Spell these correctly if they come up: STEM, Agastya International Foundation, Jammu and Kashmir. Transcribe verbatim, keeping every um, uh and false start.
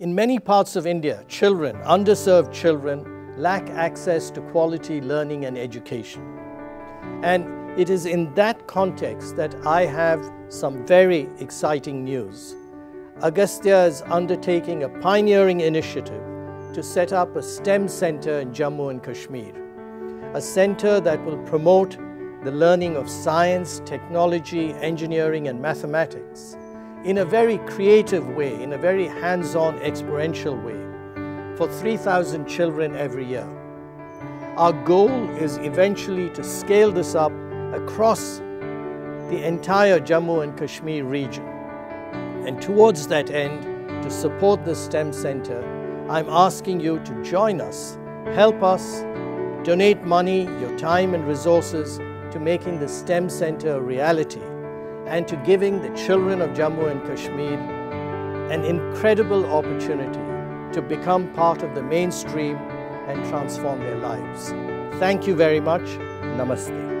In many parts of India, children, underserved children, lack access to quality learning and education. And it is in that context that I have some very exciting news. Agastya is undertaking a pioneering initiative to set up a STEM center in Jammu and Kashmir, a center that will promote the learning of science, technology, engineering, and mathematics in a very creative way, in a very hands-on, experiential way, for three thousand children every year. Our goal is eventually to scale this up across the entire Jammu and Kashmir region. And towards that end, to support the STEM Center, I'm asking you to join us, help us, donate money, your time and resources to making the STEM Center a reality, and to giving the children of Jammu and Kashmir an incredible opportunity to become part of the mainstream and transform their lives. Thank you very much. Namaste.